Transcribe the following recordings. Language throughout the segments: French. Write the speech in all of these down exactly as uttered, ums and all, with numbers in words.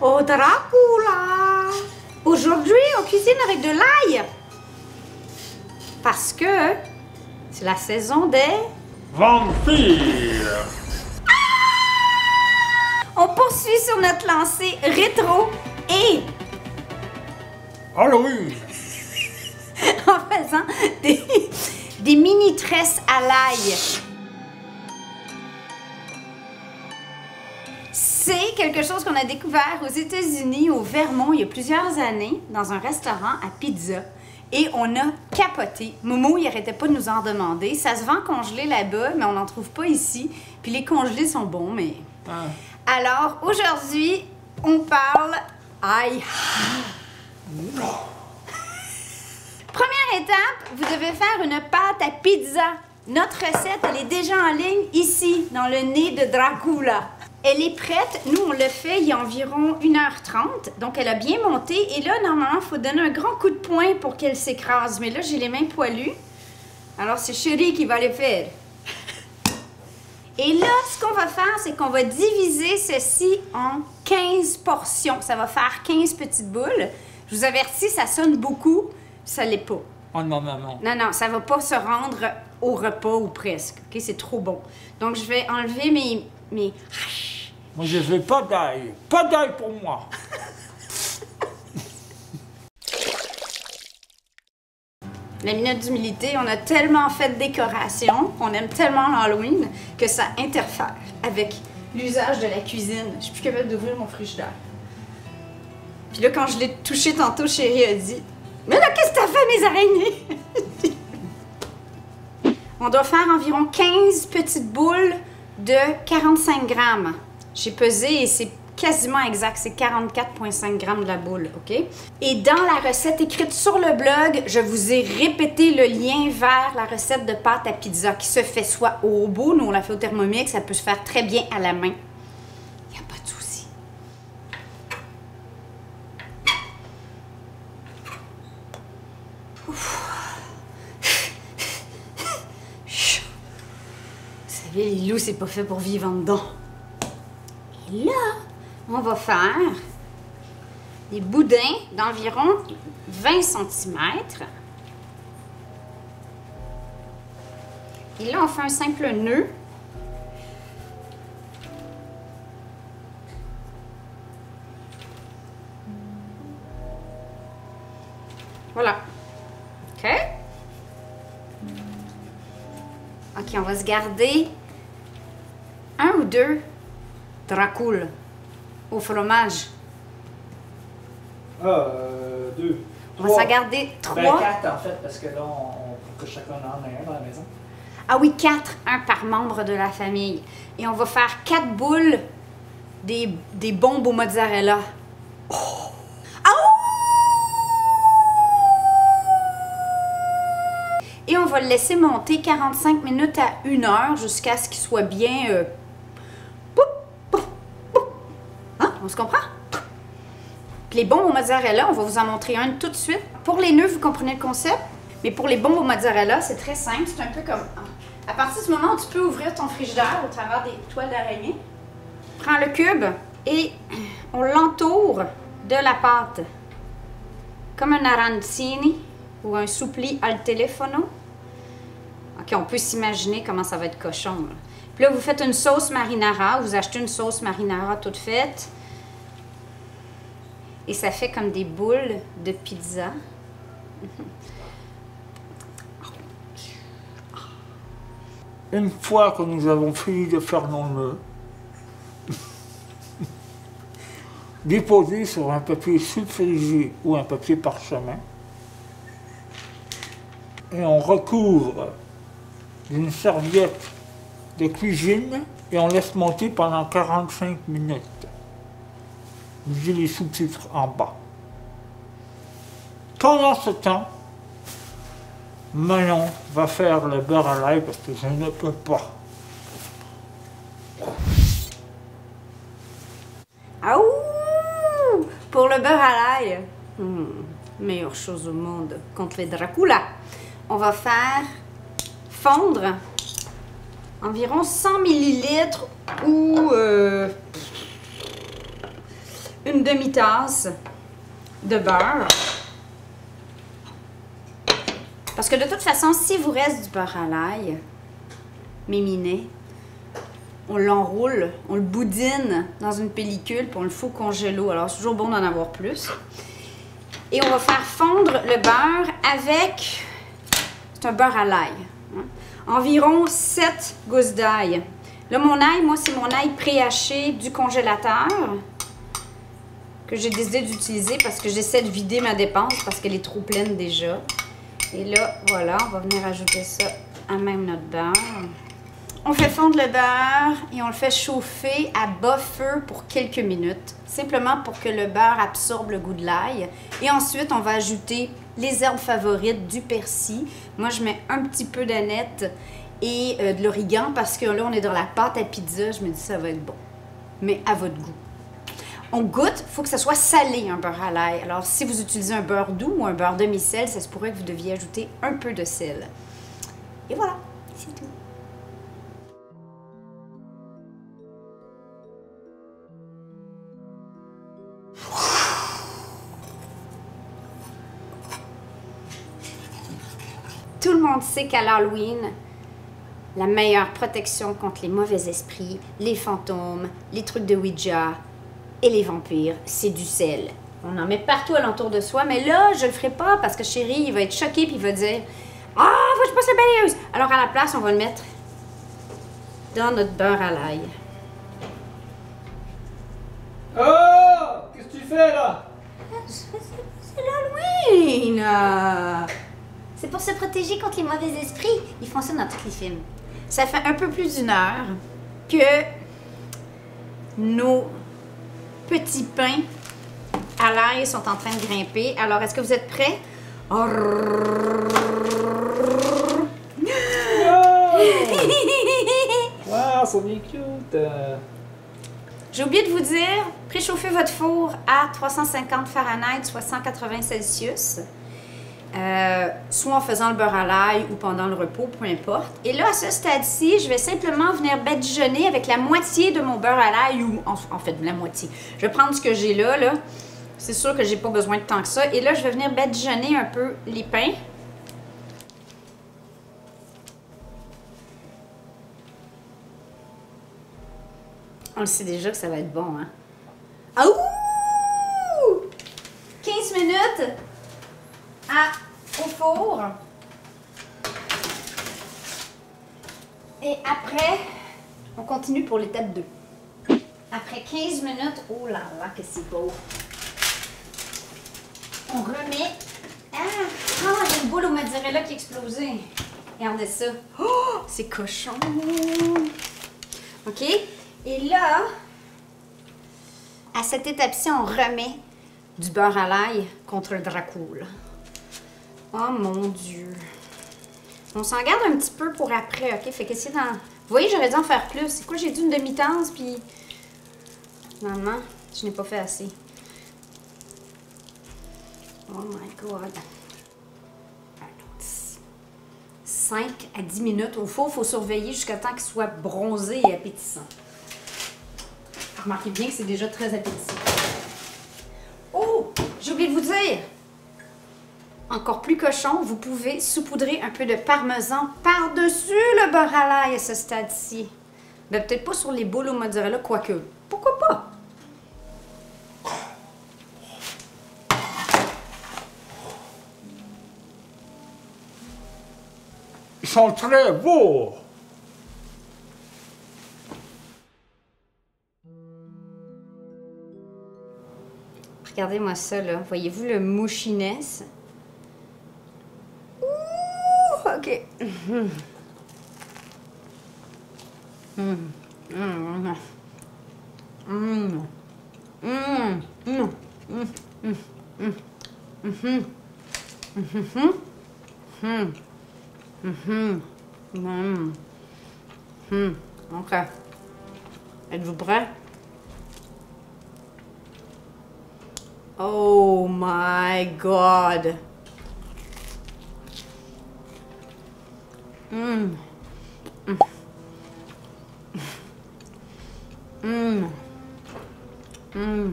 Oh Dracula! Aujourd'hui, on cuisine avec de l'ail. Parce que c'est la saison des... vampires! Ah! On poursuit sur notre lancée rétro et... Halloween! En faisant des, des mini tresses à l'ail. C'est quelque chose qu'on a découvert aux États-Unis, au Vermont, il y a plusieurs années, dans un restaurant à pizza. Et on a capoté. Momo, il n'arrêtait pas de nous en demander. Ça se vend congelé là-bas, mais on n'en trouve pas ici. Puis les congelés sont bons, mais... Ah. Alors, aujourd'hui, on parle... Aïe! Première étape, vous devez faire une pâte à pizza. Notre recette, elle est déjà en ligne ici, dans le nez de Dracula. Elle est prête. Nous, on l'a fait il y a environ une heure trente. Donc, elle a bien monté. Et là, normalement, il faut donner un grand coup de poing pour qu'elle s'écrase. Mais là, j'ai les mains poilues. Alors, c'est Chérie qui va le faire. Et là, ce qu'on va faire, c'est qu'on va diviser ceci en quinze portions. Ça va faire quinze petites boules. Je vous avertis, ça sonne beaucoup. Ça l'est pas. Oh non, non, non. Non, non, ça va pas se rendre au repas ou presque. OK? C'est trop bon. Donc, je vais enlever mes... Mais... Moi, je veux pas d'ail. Pas d'ail pour moi. La minute d'humilité, on a tellement fait de décorations, on aime tellement l'Halloween que ça interfère avec l'usage de la cuisine. Je suis plus capable d'ouvrir mon frigidaire. Puis là, quand je l'ai touché tantôt, Chérie a dit « Mais là, qu'est-ce que t'as fait, mes araignées? » On doit faire environ quinze petites boules de quarante-cinq grammes. J'ai pesé et c'est quasiment exact, c'est quarante-quatre virgule cinq grammes de la boule, OK? Et dans la recette écrite sur le blog, je vous ai répété le lien vers la recette de pâte à pizza qui se fait soit au robot, nous on la fait au Thermomix, ça peut se faire très bien à la main. Il n'y a pas de souci. Ouf. Vous savez, les loups, c'est pas fait pour vivre en dedans. Et là, on va faire des boudins d'environ vingt centimètres. Et là, on fait un simple nœud. Voilà. OK? OK, on va se garder un ou deux Dracula au fromage. Euh, deux. On trois. Va s'en garder trois. Ben, quatre en fait, parce que là, on, pour que chacun en ait un dans la maison. Ah oui, quatre, un par membre de la famille. Et on va faire quatre boules des, des bombes au mozzarella. Oh! Ah, oh! Et on va le laisser monter quarante-cinq minutes à une heure jusqu'à ce qu'il soit bien... Euh, On se comprend? Puis les bombes au mozzarella, on va vous en montrer une tout de suite. Pour les nœuds, vous comprenez le concept, mais pour les bombes au mozzarella, c'est très simple. C'est un peu comme... À partir du moment où tu peux ouvrir ton frigidaire au travers des toiles d'araignée, prends le cube et on l'entoure de la pâte. Comme un arancini ou un suppli al telefono. OK, on peut s'imaginer comment ça va être cochon. Là. Puis là, vous faites une sauce marinara. Vous achetez une sauce marinara toute faite. Et ça fait comme des boules de pizza. Une fois que nous avons fini de faire nos nœuds, déposez sur un papier sulfurisé ou un papier parchemin, et on recouvre d'une serviette de cuisine et on laisse monter pendant quarante-cinq minutes. J'ai les sous-titres en bas. Pendant ce temps, Manon va faire le beurre à l'ail parce que je ne peux pas. Ah ouh! Pour le beurre à l'ail, hmm, meilleure chose au monde contre les Dracula. On va faire fondre environ cent millilitres ou... Euh, une demi-tasse de beurre. Parce que de toute façon, si vous reste du beurre à l'ail, méminé, on l'enroule, on le boudine dans une pellicule, puis on le fout au congélo. Alors, c'est toujours bon d'en avoir plus. Et on va faire fondre le beurre avec, c'est un beurre à l'ail, hein? Environ sept gousses d'ail. Là, mon ail, moi, c'est mon ail préhaché du congélateur que j'ai décidé d'utiliser parce que j'essaie de vider ma dépense parce qu'elle est trop pleine déjà. Et là, voilà, on va venir ajouter ça à même notre beurre. On fait fondre le beurre et on le fait chauffer à bas feu pour quelques minutes, simplement pour que le beurre absorbe le goût de l'ail. Et ensuite, on va ajouter les herbes favorites, du persil. Moi, je mets un petit peu d'aneth et euh, de l'origan parce que là, on est dans la pâte à pizza. Je me dis, ça va être bon, mais à votre goût. On goûte, il faut que ça soit salé, un beurre à l'ail. Alors, si vous utilisez un beurre doux ou un beurre demi-sel, ça se pourrait que vous deviez ajouter un peu de sel. Et voilà, c'est tout. Tout le monde sait qu'à l'Halloween, la meilleure protection contre les mauvais esprits, les fantômes, les trucs de Ouija et les vampires, c'est du sel. On en met partout alentour de soi, mais là, je le ferai pas parce que chéri, il va être choqué puis il va dire « Ah, faut que je passe la balayeuse! » Alors à la place, on va le mettre dans notre beurre à l'ail. Oh! Qu'est-ce que tu fais là? C'est l'Halloween! Euh... C'est pour se protéger contre les mauvais esprits. Ils font ça dans tous les films. Ça fait un peu plus d'une heure que nos petits pains à l'ail sont en train de grimper. Alors, est-ce que vous êtes prêts? Oh! Wow, c'est bien cute! J'ai oublié de vous dire, préchauffez votre four à trois cent cinquante Fahrenheit, soit cent quatre-vingts Celsius. Euh, soit en faisant le beurre à l'ail ou pendant le repos, peu importe. Et là, à ce stade-ci, je vais simplement venir badigeonner avec la moitié de mon beurre à l'ail ou, en, en fait, la moitié. Je vais prendre ce que j'ai là, là. C'est sûr que j'ai pas besoin de tant que ça. Et là, je vais venir badigeonner un peu les pains. On le sait déjà que ça va être bon, hein? Ah ouh! quinze minutes! À, au four. Et après, on continue pour l'étape deux. Après quinze minutes, oh là là, que c'est beau! On remet. Ah, oh, j'ai une boule au mozzarella qui a explosé. Regardez ça. Oh, c'est cochon! OK? Et là, à cette étape-ci, on remet du beurre à l'ail contre le Dracul. Oh mon Dieu! On s'en garde un petit peu pour après, OK? Fait qu'essayer d'en... Vous voyez, j'aurais dû en faire plus. C'est quoi? J'ai dû une demi-tasse, puis... Finalement, je n'ai pas fait assez. Oh my God! cinq à dix minutes au four. Il faut surveiller jusqu'à temps qu'il soit bronzé et appétissant. Remarquez bien que c'est déjà très appétissant. Oh! J'ai oublié de vous dire! Encore plus cochon, vous pouvez saupoudrer un peu de parmesan par-dessus le beurre à l'ail à ce stade-ci. Ben, peut-être pas sur les boules au mozzarella, quoique. Pourquoi pas? Ils sont très beaux! Regardez-moi ça, là. Voyez-vous le mouchiness? OK. Mm-hmm. Mm. Mm. Mm. Mm. Mm. Mm. Mm. Mm-hmm. Mm-hmm. Mm. Mm-hmm. Mm. Mm. OK. Êtes-vous prêts? Oh my God! Mmh. Mmh. Mmh. Mmh.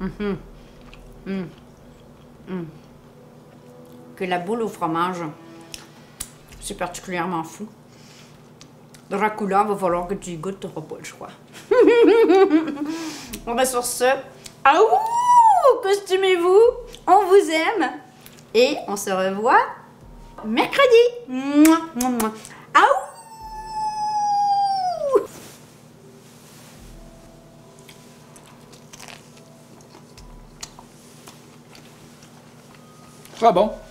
Mm-hmm. Mm. Mm. Que la boule au fromage, c'est particulièrement fou. Dracula, va falloir que tu y goûtes, tu n'auras pas le choix. On va sur ce. Aouh! Costumez-vous! On vous aime! Et on se revoit mercredi! Mouah, mouah, mouah. Aouh! Très bon.